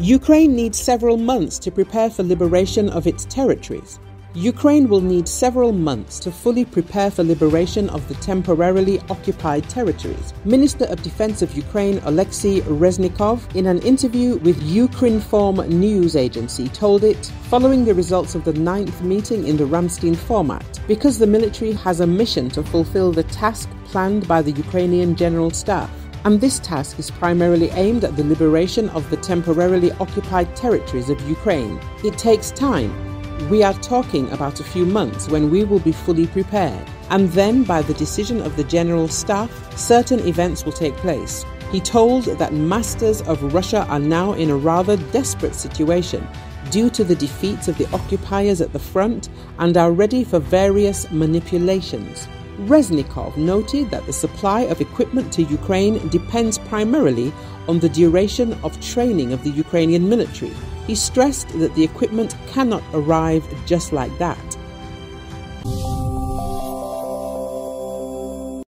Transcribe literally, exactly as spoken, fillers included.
Ukraine needs several months to prepare for liberation of its territories. Ukraine will need several months to fully prepare for liberation of the temporarily occupied territories, Minister of Defense of Ukraine Oleksiy Reznikov, in an interview with Ukrinform news agency, told it, following the results of the ninth meeting in the Ramstein format, because the military has a mission to fulfill the task planned by the Ukrainian General Staff. And this task is primarily aimed at the liberation of the temporarily occupied territories of Ukraine. It takes time. We are talking about a few months when we will be fully prepared. And then, by the decision of the General Staff, certain events will take place. He told that masters of Russia are now in a rather desperate situation due to the defeats of the occupiers at the front and are ready for various manipulations. Reznikov noted that the supply of equipment to Ukraine depends primarily on the duration of training of the Ukrainian military. He stressed that the equipment cannot arrive just like that.